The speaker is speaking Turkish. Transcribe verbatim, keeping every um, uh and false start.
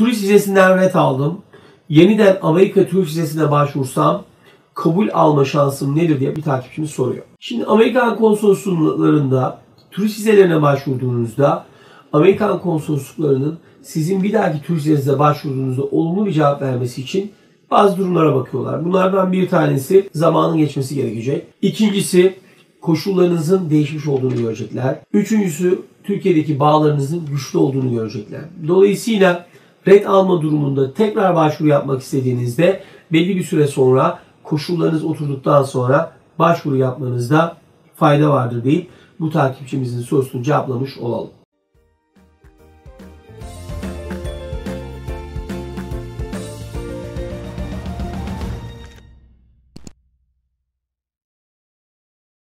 turist vizesinden ret aldım. Yeniden Amerika turist vizesine başvursam kabul alma şansım nedir diye bir takipçimiz soruyor. Şimdi Amerikan konsolosluklarında turist vizelerine başvurduğunuzda Amerikan konsolosluklarının sizin bir dahaki turist vizenize başvurduğunuzda olumlu bir cevap vermesi için bazı durumlara bakıyorlar. Bunlardan bir tanesi zamanın geçmesi gerekecek. İkincisi koşullarınızın değişmiş olduğunu görecekler. Üçüncüsü Türkiye'deki bağlarınızın güçlü olduğunu görecekler. Dolayısıyla ret alma durumunda tekrar başvuru yapmak istediğinizde belli bir süre sonra koşullarınız oturduktan sonra başvuru yapmanızda fayda vardır deyip bu takipçimizin sorusunu cevaplamış olalım.